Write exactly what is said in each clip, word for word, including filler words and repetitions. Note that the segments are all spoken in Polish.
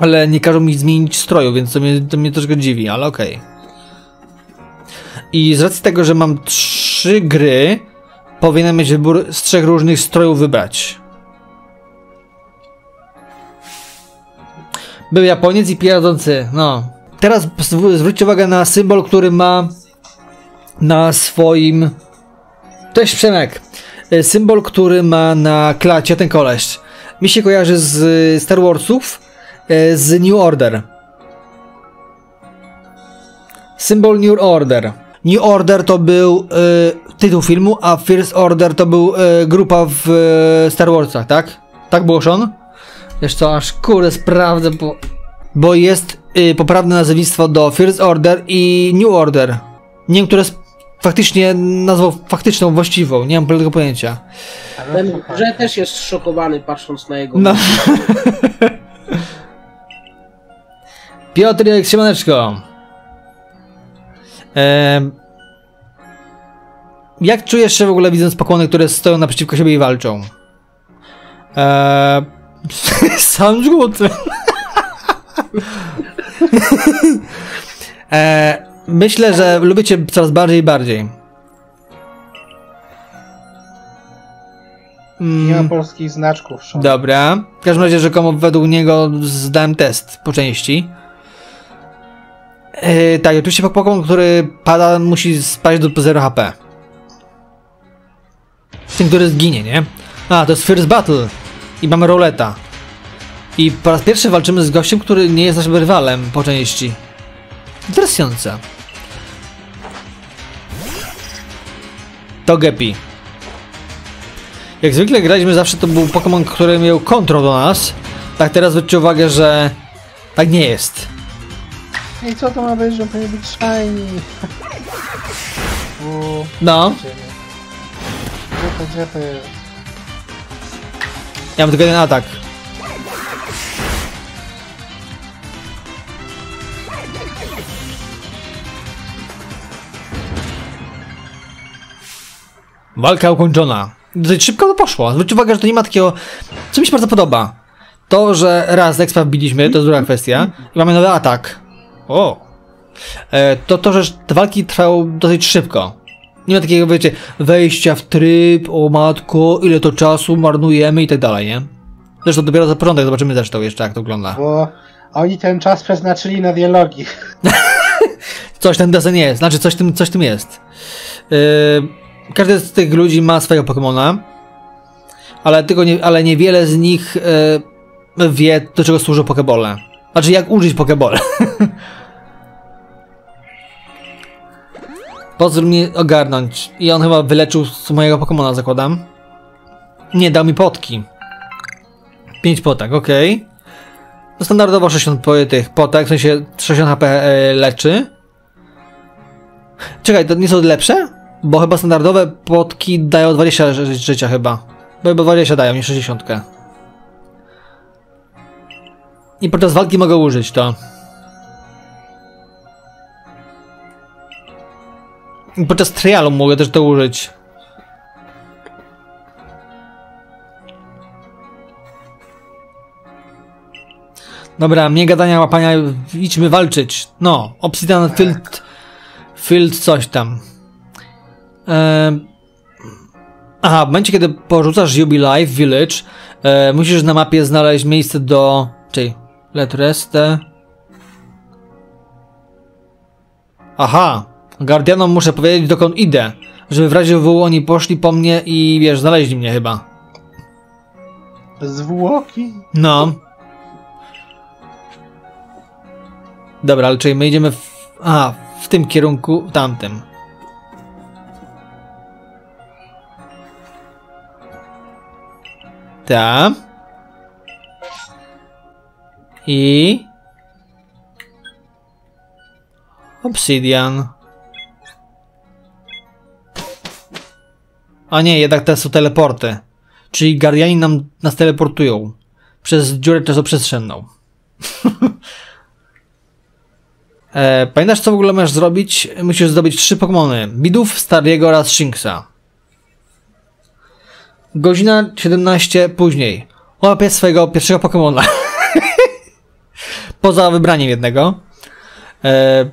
Ale nie każą mi zmienić stroju, więc to mnie, to mnie troszkę dziwi, ale okej. Okay. I z racji tego, że mam trzy gry, powinienem mieć wybór z trzech różnych strojów wybrać. Był Japoniec i pierdzący, no. Teraz zwróćcie uwagę na symbol, który ma na swoim... Cześć Przemek. Symbol, który ma na klacie ten koleś. Mi się kojarzy z Star Warsów, z New Order. Symbol New Order. New Order to był y, tytuł filmu, a First Order to był y, grupa w y, Star Warsach, tak? Tak było, Sean? Wiesz co, aż kurde sprawdzę, bo, bo jest y, poprawne nazewnictwo do First Order i New Order. Nie wiem, które jest faktycznie nazwą faktyczną, właściwą, nie mam tego pojęcia. Ten grze też jest szokowany, patrząc na jego... No. Piotr, jak siemaneczko. Eee, jak czujesz się w ogóle, widząc pokłony, które stoją naprzeciwko siebie i walczą? Eee, sam żółty. eee, myślę, że lubię cię coraz bardziej i bardziej. Mm. Nie ma polskich znaczków. Szan. Dobra. W każdym razie, rzekomo według niego zdałem test po części. Yy, tak, oczywiście Pokémon, który pada, musi spaść do zero H P. Ten, który zginie, nie? A, to jest First Battle. I mamy rouleta. I po raz pierwszy walczymy z gościem, który nie jest naszym rywalem po części. Interesujące. Togepi. Jak zwykle graliśmy, zawsze to był Pokémon, który miał kontrol do nas. Tak, teraz zwróćcie uwagę, że tak nie jest. I co to ma być, że powinien być shiny? U, no. Dziepy, dziepy. Ja mam tylko jeden atak. Walka ukończona. Dosyć szybko to poszło. Zwróć uwagę, że to nie ma takiego... Co mi się bardzo podoba. To, że raz ekspa wbiliśmy, to jest druga kwestia. I mamy nowy atak. O! To to, że te walki trwały dosyć szybko. Nie ma takiego, wiecie, wejścia w tryb, o matko, ile to czasu marnujemy i tak dalej, nie? Zresztą dopiero za początek zobaczymy zresztą jeszcze, jak to wygląda. Bo oni ten czas przeznaczyli na dialogi. Coś ten desen jest, znaczy coś tym, coś tym jest. Yy, każdy z tych ludzi ma swojego Pokémona, ale, nie, ale niewiele z nich yy, wie, do czego służą Pokébole. Znaczy, jak użyć Pokébole. Pozwól mi ogarnąć. I on chyba wyleczył z mojego Pokemona, zakładam. Nie, dał mi potki. pięć potek, okej. Okay. No standardowo sześćdziesiąt tych potek, w sensie sześćdziesiąt H P leczy. Czekaj, to nie są lepsze? Bo chyba standardowe potki dają dwadzieścia życia chyba. Bo chyba dwadzieścia dają, nie sześćdziesiąt. I podczas walki mogę użyć to. I podczas trialu mogę też to użyć. Dobra, nie gadania, łapania, idźmy walczyć. No, Obsidian Field... Field coś tam. Ehm... Aha, w momencie, kiedy porzucasz Jubilife Village, e, musisz na mapie znaleźć miejsce do... Czyli let rest. Aha! Guardianom muszę powiedzieć, dokąd idę, żeby w razie W oni poszli po mnie i wiesz, znaleźli mnie chyba. Zwłoki? No. Dobra, ale czyli my idziemy w... Aha, w tym kierunku, tamtym. Ta. I... Obsidian. A nie, jednak te są teleporty. Czyli Guardiani nam, nas teleportują. Przez dziurę czasoprzestrzenną. e, pamiętasz, co w ogóle masz zrobić? Musisz zdobyć trzy Pokémony. Bidów, Starliego oraz Shinxa. Godzina siedemnasta później. Łapię swojego pierwszego Pokémona. Poza wybraniem jednego. E,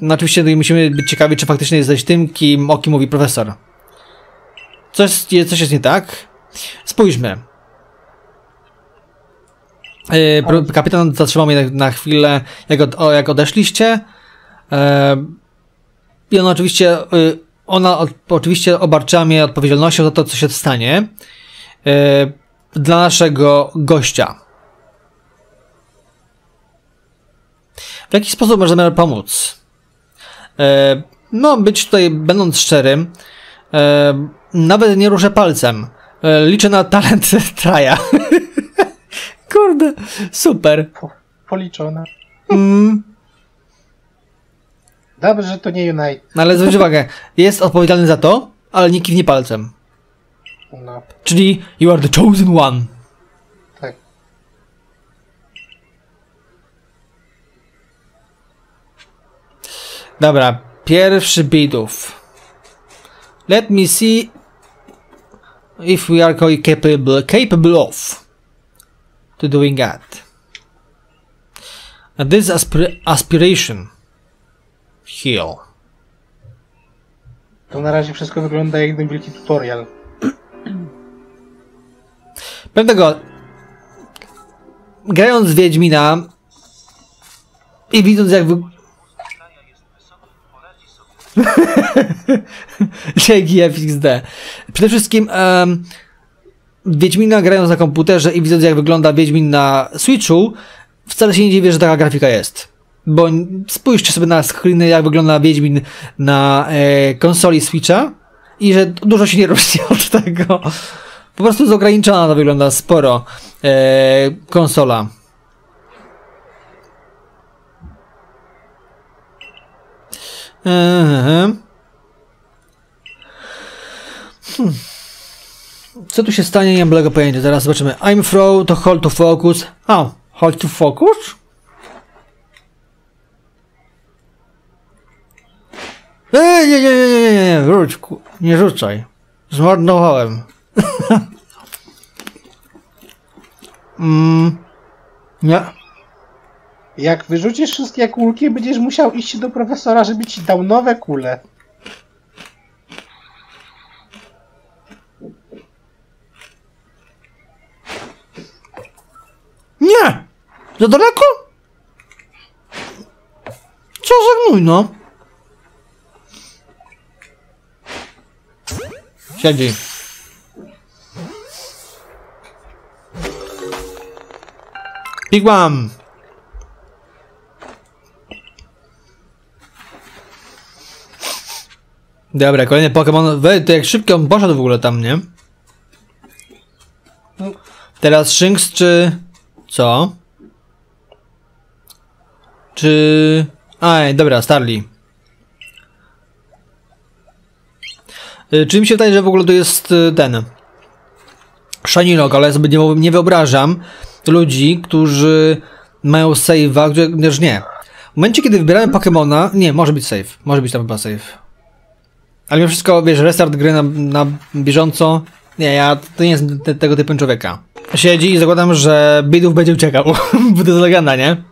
no oczywiście musimy być ciekawi, czy faktycznie jesteś tym, kim, o kim mówi profesor. Coś, coś jest nie tak. Spójrzmy. E, pro, kapitan zatrzymał mnie na, na chwilę, jak, od, o, jak odeszliście. E, I ona oczywiście, ona od, oczywiście obarczyła mnie odpowiedzialnością za to, co się stanie. E, dla naszego gościa. W jaki sposób możemy pomóc? E, no, być tutaj, będąc szczerym, e, nawet nie ruszę palcem. E, liczę na talent Traja. Kurde, super. Po, policzona. Mm. Dobrze, że to nie Unite. No, ale zwróć uwagę, jest odpowiedzialny za to, ale nie kiwnie palcem. No. Czyli you are the chosen one. Tak. Dobra, pierwszy Bidów. Let me see if we are capable, capable of to doing that. And this aspir aspiration heal. To na razie wszystko wygląda jak jeden wielki tutorial. Pewnego, grając w Wiedźmina i widząc jak wy... Dzięki F X D. Przede wszystkim um, Wiedźmina grając na komputerze i widząc jak wygląda Wiedźmin na Switchu, wcale się nie dziwię, że taka grafika jest. Bo spójrzcie sobie na screeny jak wygląda Wiedźmin na e, konsoli Switcha i że dużo się nie różni od tego. Po prostu jest ograniczona, to wygląda sporo e, konsola. E, hmm. Co tu się stanie? Nie mam bladego pojęcia. Zaraz zobaczymy. I'm throw to hold to focus. A, hold to focus? E, nie, nie, nie, nie, nie, nie, rzuć, ku, nie rzucaj. Zmarnowałem. mm, nie. Jak wyrzucisz wszystkie kulki, będziesz musiał iść do profesora, żeby ci dał nowe kule. Nie! Za daleko? Co żegnuj, no? Siedzi. Biegłam. Dobra, kolejny Pokémon. Wej, to jak szybko on poszedł w ogóle tam, nie? Teraz Shinx czy... Co? Czy... Aj, dobra, Starly. Czy mi się wydaje, że w ogóle to jest ten... Szanilok, ale ja sobie nie, nie wyobrażam ludzi, którzy mają save'a, gdyż nie. W momencie, kiedy wybieramy Pokemona, nie, może być save, może być tam chyba save. Ale mimo wszystko, wiesz, restart gry na, na bieżąco, nie, ja to nie jestem te, tego typu człowieka. Siedzi i zakładam, że Bidów będzie uciekał, bo to jest legenda, nie?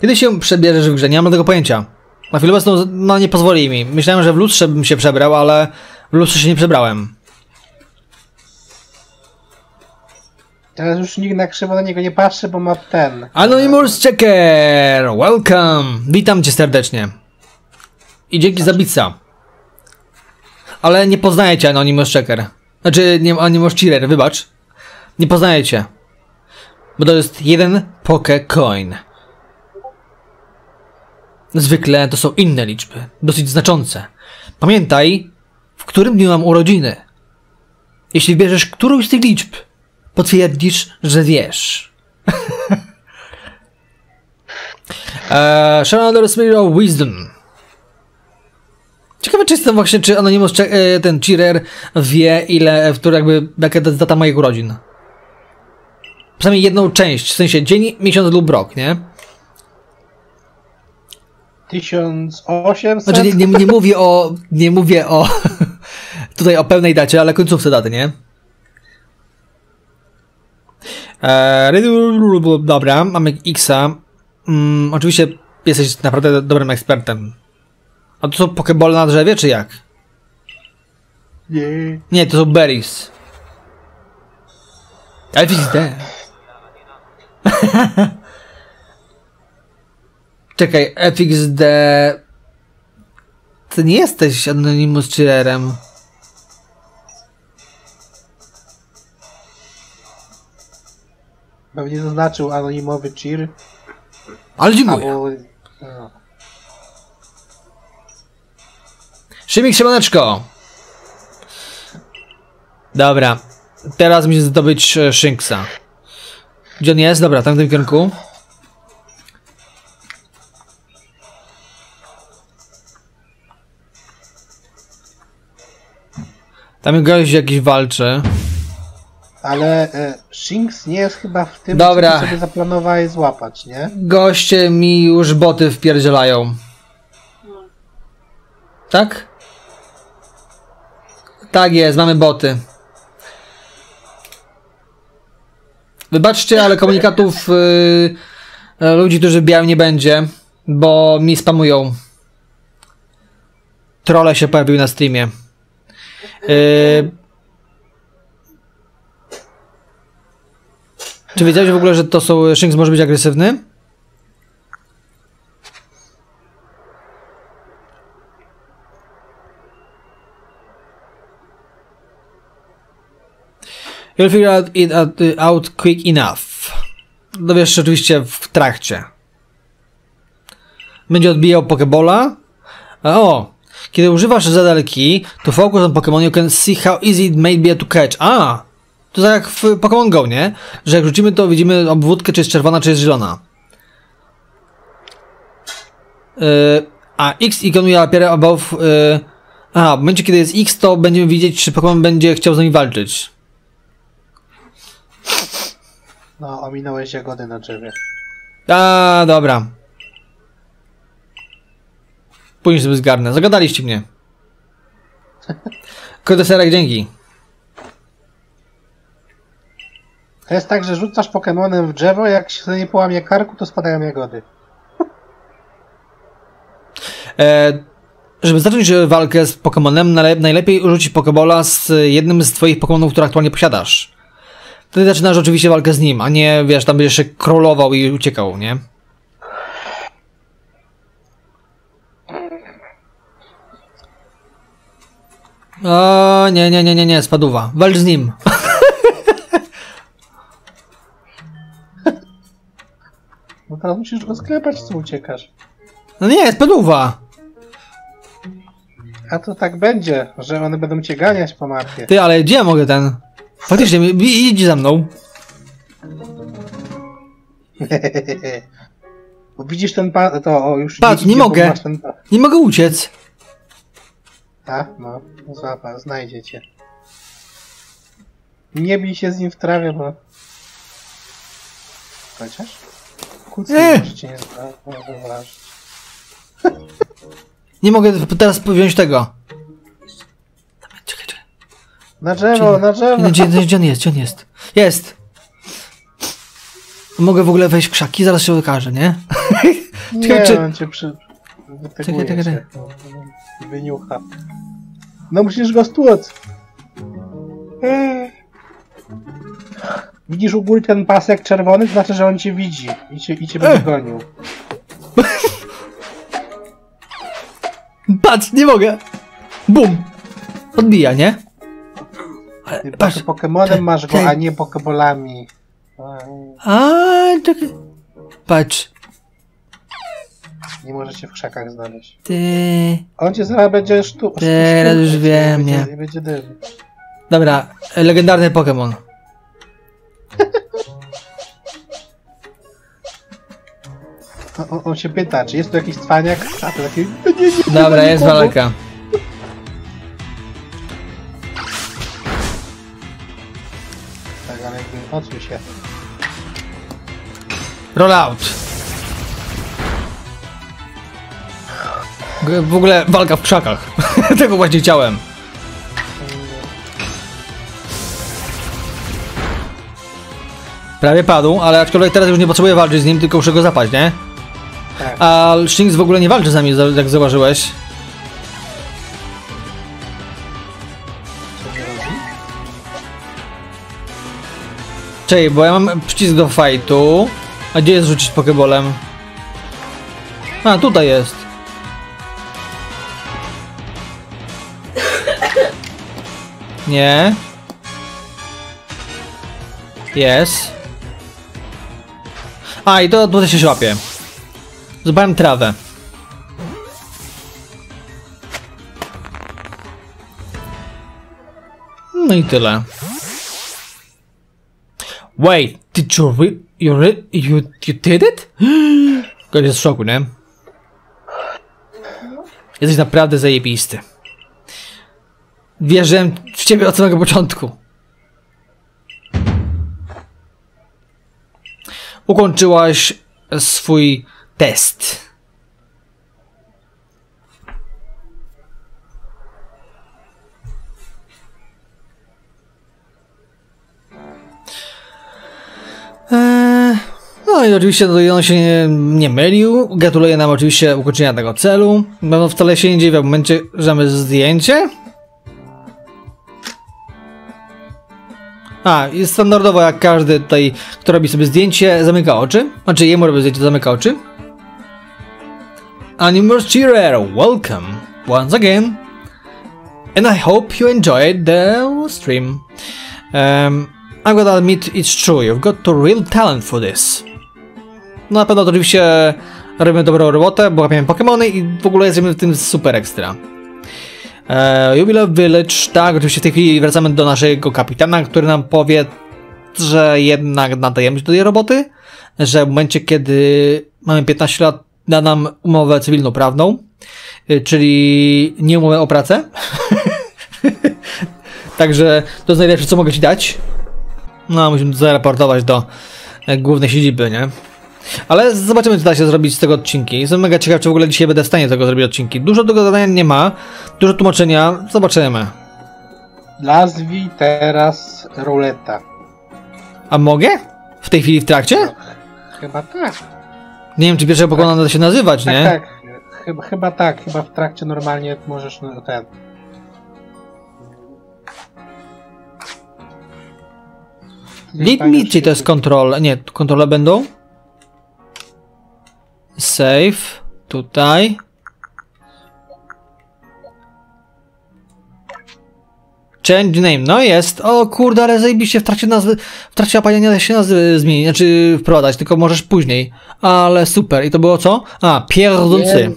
Kiedy się przebierzesz w grze, nie mam tego pojęcia. Na chwilę obecną, no nie pozwoli mi. Myślałem, że w lustrze bym się przebrał, ale w lustrze się nie przebrałem. Teraz już nikt na krzywo na niego nie patrzy, bo ma ten... Anonymous Checker! Welcome! Witam cię serdecznie. I dzięki za bica. Ale nie poznaję cię, Anonymous Checker. Znaczy, nie, Anonymous Cheater, wybacz. Nie poznaję cię. Bo to jest jeden Pokecoin. Zwykle to są inne liczby. Dosyć znaczące. Pamiętaj, w którym dniu mam urodziny. Jeśli bierzesz którąś z tych liczb, potwierdzisz, że wiesz. eee, Shadow Spirit Wisdom. Ciekawe, czy jestem właśnie, czy Anonymous, ten cheater wie, ile, w jakby, jaka jest data moich urodzin. Przynajmniej jedną część, w sensie dzień, miesiąc lub rok, nie? tysiąc osiemset? Znaczy, nie, nie, nie mówię o, nie mówię o, tutaj o pełnej dacie, ale końcówce daty, nie? Eee, dobra, mamy X-a. Mm, oczywiście jesteś naprawdę dobrym ekspertem. A to są pokebole na drzewie, czy jak? Nie. Nie, to są berries. Elf is there. Czekaj, F X D... Ty nie jesteś Anonymous Chillerem. Pewnie zaznaczył anonimowy cheer. Ale dziękuję. Albo... No. Szymik, siemaneczko. Dobra. Teraz muszę zdobyć Shinxa. Gdzie on jest? Dobra, tam w tym kierunku. Tam gość jakiś walczy. Ale e, Shinx nie jest chyba w tym, co sobie zaplanowałeś złapać, nie? Goście mi już boty wpierdzielają. Tak? Tak jest, mamy boty. Wybaczcie, ale komunikatów y, ludzi, którzy biały nie będzie, bo mi spamują. Trolle się pojawiły na streamie. Yy... Czy wiedziałeś w ogóle, że to są... Shinx może być agresywny? You'll figure out it out quick enough. Dowiesz się oczywiście w trakcie. Będzie odbijał Pokebola. O! Kiedy używasz zadelki, to focus on Pokémon, you can see how easy it may be to catch. A, to tak jak w Pokémon Go, nie? Że jak rzucimy, to widzimy obwódkę, czy jest czerwona, czy jest zielona. Yy, a X ikonuje appear above... Yy, aha, w momencie, kiedy jest X, to będziemy widzieć, czy Pokémon będzie chciał z nami walczyć. No, ominąłeś jagody na drzewie. A, dobra. Później sobie zgarnę. Zagadaliście mnie. Kodeserek, dzięki. To jest tak, że rzucasz Pokemonem w drzewo, jak się nie połamie karku, to spadają jagody. E, żeby zacząć walkę z Pokemonem, najlepiej rzucić Pokebola z jednym z twoich Pokemonów, które aktualnie posiadasz. Wtedy zaczynasz oczywiście walkę z nim, a nie, wiesz, tam będziesz się krolował i uciekał, nie? O, nie, nie, nie, nie, nie, spadła. Walcz z nim. No teraz musisz go sklepać, co uciekasz. No nie, spadła. A to tak będzie, że one będą cię ganiać po mapie. Ty, ale gdzie ja mogę ten? Faktycznie, idź za mną. Bo widzisz ten pa... to o, już... Patrz, nie mogę. Nie mogę uciec. A, no, złapa, znajdzie cię. Nie bij się z nim w trawie, bo... Chociaż? Kucnij, może cię nie zauważyć. Nie mogę teraz wziąć tego. Czekaj, czekaj. Na drzewo, na drzewo! Gdzie, gdzie on jest, gdzie on jest? Jest! Mogę w ogóle wejść w krzaki? Zaraz się okaże, nie? Nie, czekaj, czy... on cię przy... Czekaj, czekaj, czekaj. Wyniucha. No musisz go stłuc. Eee. Widzisz u góry ten pasek czerwony? To znaczy, że on cię widzi i cię, i cię eee. będzie gonił. Patrz, nie mogę. Bum. Odbija, nie? Ale patrz. Pokemonem masz go, a nie pokebolami. A, czekaj. Patrz. Nie możecie w krzakach znaleźć. Ty. On cię zaraz będzie sztu... Teraz już wiem, nie. Będzie, będzie dym. Dobra, legendarny Pokémon. on, on się pyta, czy jest tu jakiś cwaniak? A to taki... nie, nie, nie, dobra, jest walka. Tak, ale jakby odsuń się. Roll out. W ogóle walka w krzakach. Tego właśnie chciałem. Prawie padł, ale aczkolwiek teraz już nie potrzebuję walczyć z nim, tylko muszę go zapaść, nie? Tak. A Shinx w ogóle nie walczy z nami, jak zauważyłeś. Czekaj, bo ja mam przycisk do fajtu. A gdzie jest rzucić pokebolem? A, tutaj jest. Nie. Jest. A, i to tutaj się łapie. Złapałem trawę. No i tyle. Wait, did you re you, re you, you did it? Ktoś jest w szoku, nie? Jesteś naprawdę zajebisty. Wierzyłem w ciebie od samego początku. Ukończyłaś swój test. Eee, no i oczywiście no, on się nie, nie mylił. Gratuluję nam oczywiście ukończenia tego celu. No wcale się nie dziwię w momencie, że mamy zdjęcie. A, jest standardowo jak każdy tutaj, kto robi sobie zdjęcie, zamyka oczy. Znaczy jemu robi zdjęcie, zamyka oczy. Animal Cheerer, welcome once again. And I hope you enjoyed the stream. Um, I'm gonna admit it's true, you've got a real talent for this. No na pewno oczywiście robimy dobrą robotę, bo łapiemy Pokémony i w ogóle jesteśmy w tym super ekstra. Uh, Jubilife Village, tak, oczywiście w tej chwili wracamy do naszego kapitana, który nam powie, że jednak nadajemy się do tej roboty, że w momencie, kiedy mamy piętnaście lat, da nam umowę cywilnoprawną, czyli nie umowę o pracę. Także to jest najlepsze, co mogę ci dać. No, musimy to zaraportować do głównej siedziby, nie? Ale zobaczymy, co da się zrobić z tego odcinki. Jestem mega ciekaw, czy w ogóle dzisiaj będę w stanie tego zrobić odcinki. Dużo tego zadania nie ma, dużo tłumaczenia, zobaczymy. Nazwij teraz ruleta. A mogę? W tej chwili w trakcie? Chyba tak. Nie wiem, czy pierwsze pokonane tak. Da się nazywać, tak, nie? Tak, chyba, chyba tak, chyba w trakcie normalnie możesz no, ten... Lead me, czy to jest kontrole? Nie, kontrole będą? Save, tutaj. Change name, no jest. O kurde, ale zajebiście w trakcie nazwy, w trakcie opalenia się nazwy zmieni, znaczy wprowadzać, tylko możesz później. Ale super, i to było co? A, pierdzący.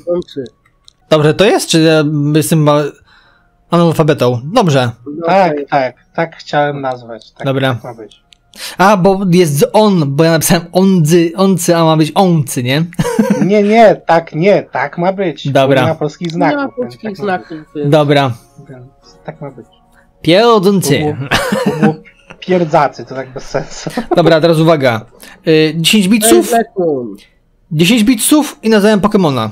Dobrze, to jest, czy ja jestem analfabetą? Dobrze. Tak, tak, tak chciałem nazwać. Tak. Dobra. Tak ma być. A, bo jest on, bo ja napisałem onzy, oncy, a ma być oncy, nie? Nie, nie, tak nie, tak ma być. Dobra. Nie ma polskich znaków. Nie ma polskich tak znaków. Dobra. Tak ma być. Pierdzący. Pierdzacy, to tak bez sensu. Dobra, teraz uwaga. dziesięć bitsów i nazwałem Pokémona.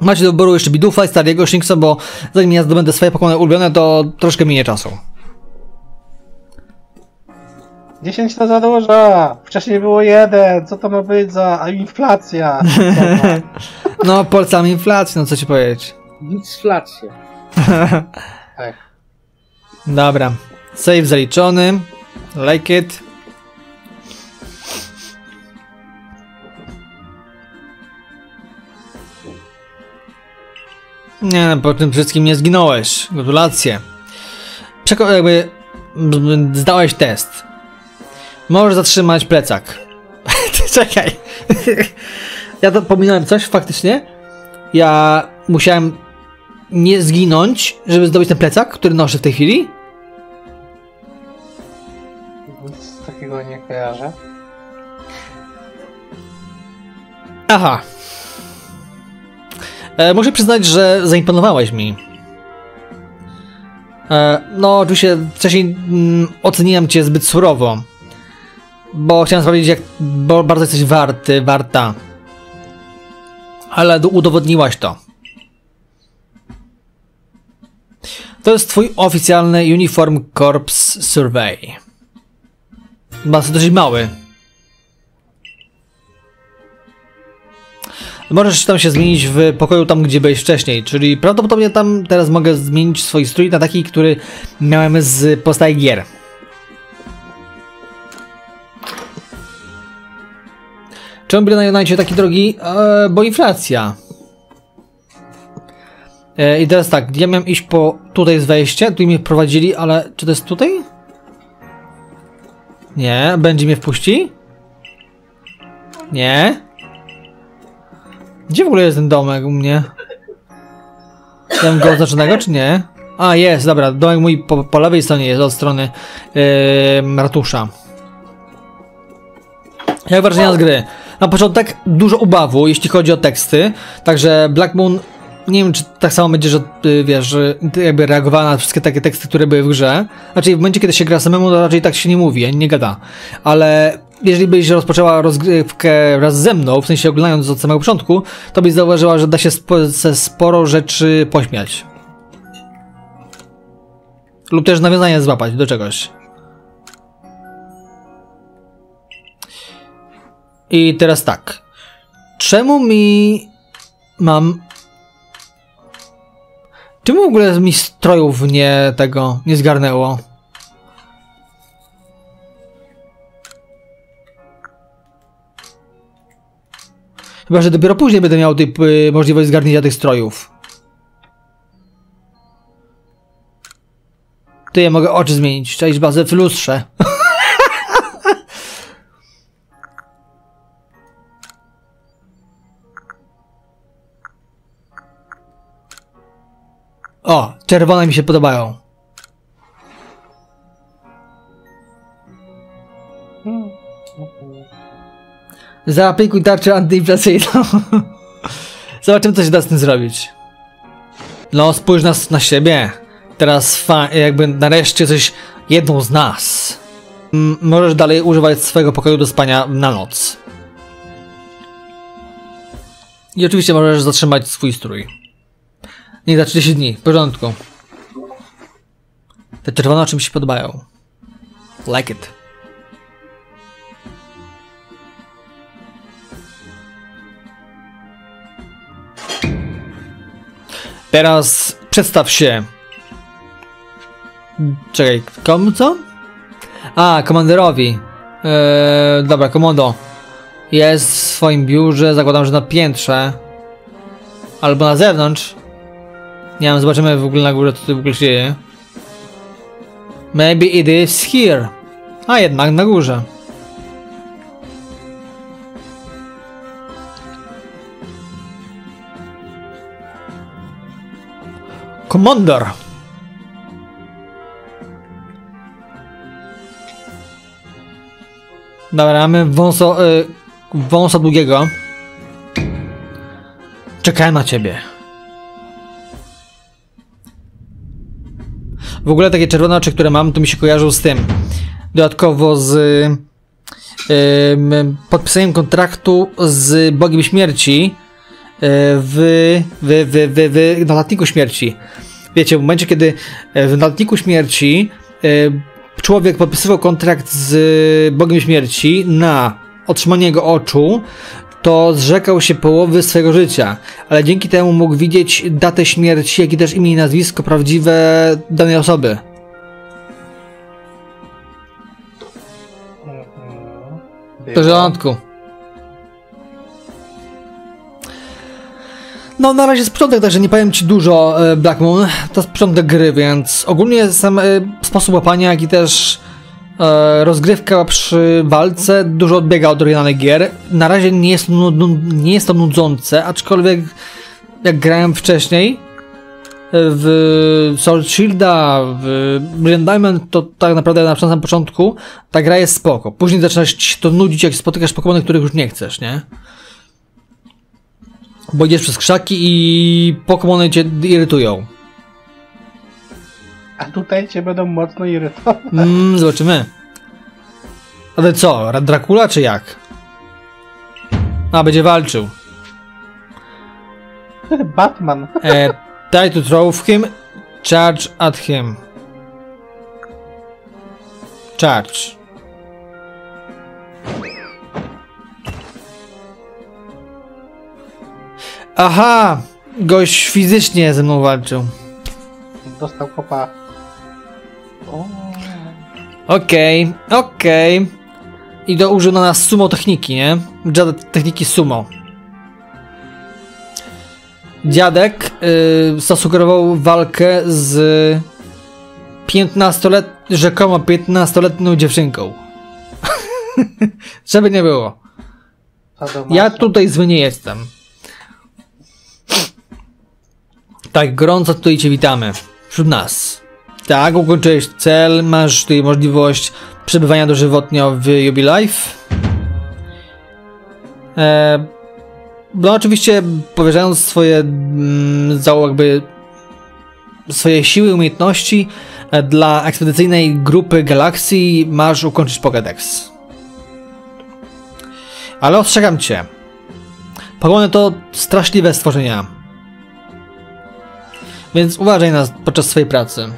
Macie do wyboru jeszcze Bidufa i Starliego, Shinxa, bo zanim ja zdobędę swoje Pokémony ulubione, to troszkę minie czasu. dziesięć to za dużo! Wcześniej było jeden! Co to ma być za inflacja? No, Polsam inflacja, no co ci powiedzieć? Inflacja. Tak. Dobra. Save zaliczony. Like it. Nie, po tym wszystkim nie zginąłeś. Gratulacje. Przeko- jakby... Zdałeś test. Możesz zatrzymać plecak. Czekaj. Ja to pominąłem coś faktycznie. Ja musiałem nie zginąć, żeby zdobyć ten plecak, który noszę w tej chwili. Nic takiego nie kojarzę. Aha. E, muszę przyznać, że zaimponowałeś mi. E, no oczywiście wcześniej mm, oceniłem cię zbyt surowo. Bo chciałem sprawdzić, jak bo bardzo jesteś warty, warta. Ale udowodniłaś to. To jest twój oficjalny Uniform Corps Survey. Mas dość mały. Możesz tam się zmienić w pokoju tam, gdzie byłeś wcześniej, czyli prawdopodobnie tam teraz mogę zmienić swój strój na taki, który miałem z postaci gier. Czemu bry na United taki drogi? Eee, bo inflacja. Eee, I teraz tak, ja miałem iść po tutaj z wejścia, tu mnie wprowadzili, ale czy to jest tutaj? Nie, będzie mnie wpuści? Nie. Gdzie w ogóle jest ten domek u mnie? Ten go oznaczonego, czy nie? A, jest, dobra, domek mój po, po lewej stronie jest, od strony yy, ratusza. Jak wrażenia z gry? Na początek dużo ubawu, jeśli chodzi o teksty, także Black Moon, nie wiem, czy tak samo będzie, że wiesz, jakby reagowała na wszystkie takie teksty, które były w grze. Znaczy, w momencie, kiedy się gra samemu, to raczej tak się nie mówi, nie gada. Ale jeżeli byś rozpoczęła rozgrywkę wraz ze mną, w sensie oglądając od samego początku, to byś zauważyła, że da się spo, ze sporo rzeczy pośmiać. Lub też nawiązanie złapać do czegoś. I teraz tak. Czemu mi... mam... Czemu w ogóle mi strojów nie tego... nie zgarnęło? Chyba, że dopiero później będę miał tej, y, możliwość zgarnięcia tych strojów. Ty, ja mogę oczy zmienić. Cześć, bazę w lustrze. O, czerwone mi się podobają. Zaaplikuj tarczę antyinflacyjną. Zobaczymy, co się da z tym zrobić. No, spójrz nas na siebie. Teraz jakby nareszcie coś jedną z nas. M możesz dalej używać swojego pokoju do spania na noc. I oczywiście możesz zatrzymać swój strój. Nie, za trzydzieści dni. W porządku. Te czerwone oczy mi się podobają. Like it. Teraz przedstaw się. Czekaj, komu co? A, komanderowi. Eee, dobra, komodo. Jest w swoim biurze, zakładam, że na piętrze. Albo na zewnątrz. Nie wiem, zobaczymy w ogóle na górze, co tu w ogóle się dzieje. Maybe it is here. A jednak na górze. Komandor! Dobra, mamy wąso... Y, wąsa długiego. Czekałem na ciebie. W ogóle takie czerwone oczy, które mam, to mi się kojarzą z tym. Dodatkowo z... Y, y, podpisaniem kontraktu z Bogiem Śmierci. W, w, w, w, w Notatniku Śmierci. Wiecie, w momencie, kiedy w Notatniku Śmierci człowiek podpisywał kontrakt z Bogiem Śmierci na otrzymanie jego oczu, to zrzekał się połowy swojego życia, ale dzięki temu mógł widzieć datę śmierci, jak i też imię i nazwisko prawdziwe danej osoby. W porządku. No, na razie jest początek, także nie powiem ci dużo, Black Moon. To jest początek gry, więc ogólnie sam sposób łapania, jak i też e, rozgrywka przy walce dużo odbiega od oryginalnych gier. Na razie nie jest, nie jest to nudzące, aczkolwiek jak grałem wcześniej w Sword Shielda, w Brilliant Diamond, to tak naprawdę na samym początku ta gra jest spoko. Później zaczynasz się to nudzić, jak spotykasz Pokémony, których już nie chcesz, nie? Bo idziesz przez krzaki i Pokémony cię irytują. A tutaj cię będą mocno irytować. Mm, zobaczymy. Ale co, Dracula czy jak? A, będzie walczył. Batman. e, try to throw him, charge at him. Charge. Aha! Gość fizycznie ze mną walczył. Dostał kopa. Okej, okej. I do użył na nas sumo techniki, nie? Dziada techniki sumo. Dziadek yy, zasugerował walkę z piętnastolet... rzekomo piętnastoletnią dziewczynką. Żeby nie było. Ja tutaj zły nie jestem. Tak gorąco tutaj cię witamy. Wśród nas. Tak, ukończyłeś cel, masz tutaj możliwość przebywania dożywotnio w Jubilife. E, no oczywiście powierzając swoje mm, za, jakby swoje siły, umiejętności e, dla ekspedycyjnej grupy Galakcji masz ukończyć Pokédex. Ale ostrzegam cię. Pokémony to straszliwe stworzenia. Więc uważaj nas podczas swojej pracy.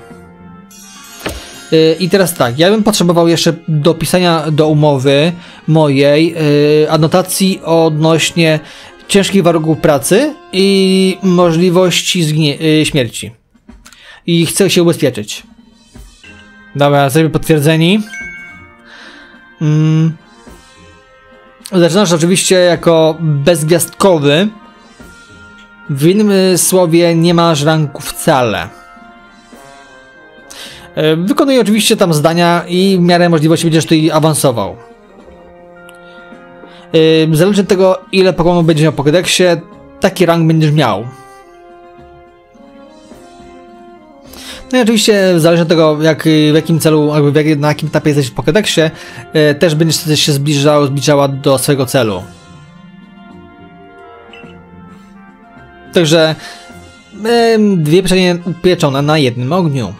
I teraz tak, ja bym potrzebował jeszcze dopisania do umowy mojej yy, anotacji odnośnie ciężkich warunków pracy i możliwości yy, śmierci. I chcę się ubezpieczyć. Dobra, jesteśmy potwierdzeni. Mm. Zaczynasz oczywiście jako bezgwiazdkowy. W innym yy, słowie nie masz ranku wcale. Wykonuj oczywiście tam zadania i w miarę możliwości będziesz tutaj awansował. Yy, zależy od tego, ile Pokémonów będziesz miał w Pokédexie, taki rank będziesz miał. No i oczywiście zależy od tego, jak, w jakim celu, albo jak, na jakim etapie jesteś w Pokédexie, yy, też będziesz się zbliżał, zbliżała do swojego celu. Także yy, dwie pieczenie upieczone na jednym ogniu.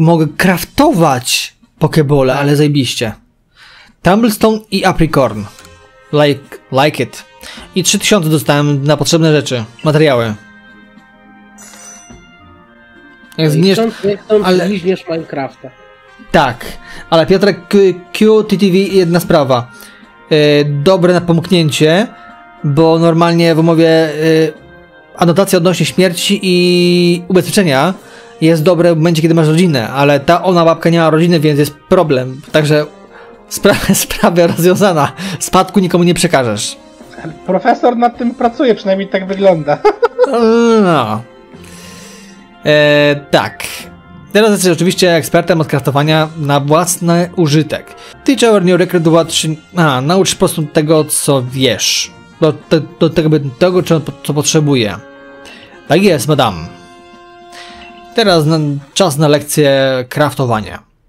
Mogę craftować pokebole, ale zajebiście. TumbleStone i Apricorn. Like, like it. I trzy tysiące dostałem na potrzebne rzeczy, materiały. Jak zgniesz... Ale... Minecrafta. Tak, ale Piotrek Q T T V jedna sprawa. Yy, dobre napomknięcie, bo normalnie w umowie yy, anotacja odnośnie śmierci i ubezpieczenia jest dobre w momencie, kiedy masz rodzinę, ale ta ona babka nie ma rodziny, więc jest problem. Także spra sprawa rozwiązana. Spadku nikomu nie przekażesz. Profesor nad tym pracuje, przynajmniej tak wygląda. No. E, tak. Teraz jesteś oczywiście ekspertem od craftowania na własny użytek. Teacher nie rekrutować. A, naucz po prostu tego, co wiesz. Do, te, do tego, tego, co potrzebuje. Tak jest, madam. Teraz na, czas na lekcję craftowania.